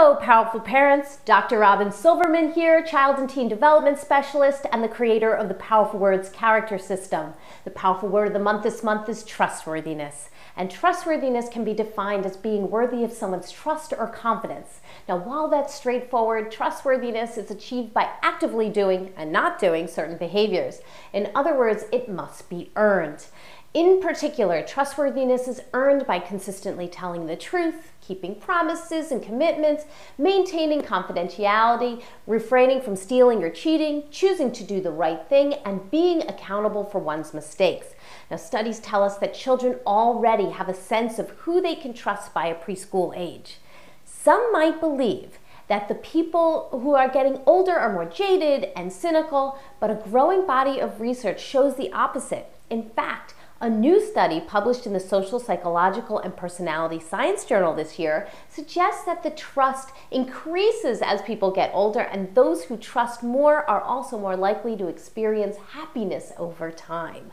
Hello, powerful parents. Dr. Robin Silverman here, Child and Teen Development Specialist and the creator of the Powerful Words Character System. The powerful word of the month this month is trustworthiness. And trustworthiness can be defined as being worthy of someone's trust or confidence. Now, while that's straightforward, trustworthiness is achieved by actively doing and not doing certain behaviors. In other words, it must be earned. In particular, trustworthiness is earned by consistently telling the truth, keeping promises and commitments, maintaining confidentiality, refraining from stealing or cheating, choosing to do the right thing, and being accountable for one's mistakes. Now, studies tell us that children already have a sense of who they can trust by a preschool age. Some might believe that the people who are getting older are more jaded and cynical, but a growing body of research shows the opposite. In fact, a new study published in the Social, Psychological, and Personality Science Journal this year suggests that the trust increases as people get older, and those who trust more are also more likely to experience happiness over time.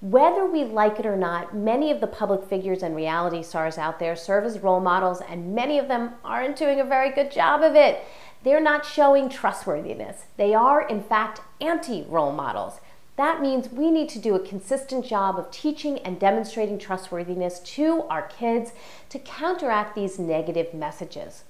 Whether we like it or not, many of the public figures and reality stars out there serve as role models, and many of them aren't doing a very good job of it. They're not showing trustworthiness. They are, in fact, anti-role models. That means we need to do a consistent job of teaching and demonstrating trustworthiness to our kids to counteract these negative messages.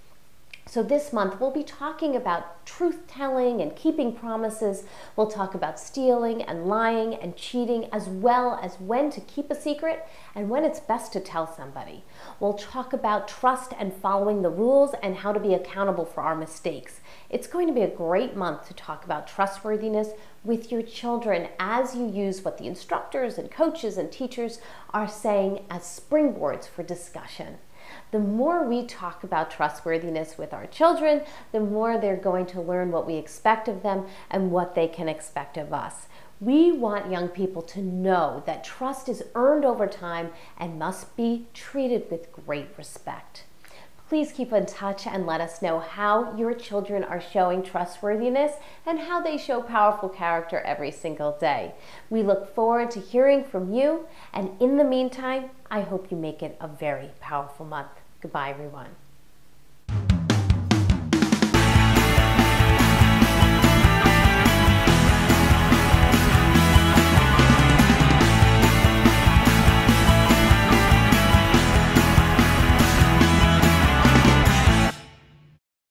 So this month, we'll be talking about truth-telling and keeping promises. We'll talk about stealing and lying and cheating, as well as when to keep a secret and when it's best to tell somebody. We'll talk about trust and following the rules and how to be accountable for our mistakes. It's going to be a great month to talk about trustworthiness with your children as you use what the instructors and coaches and teachers are saying as springboards for discussion. The more we talk about trustworthiness with our children, the more they're going to learn what we expect of them and what they can expect of us. We want young people to know that trust is earned over time and must be treated with great respect. Please keep in touch and let us know how your children are showing trustworthiness and how they show powerful character every single day. We look forward to hearing from you, and in the meantime, I hope you make it a very powerful month. Goodbye, everyone.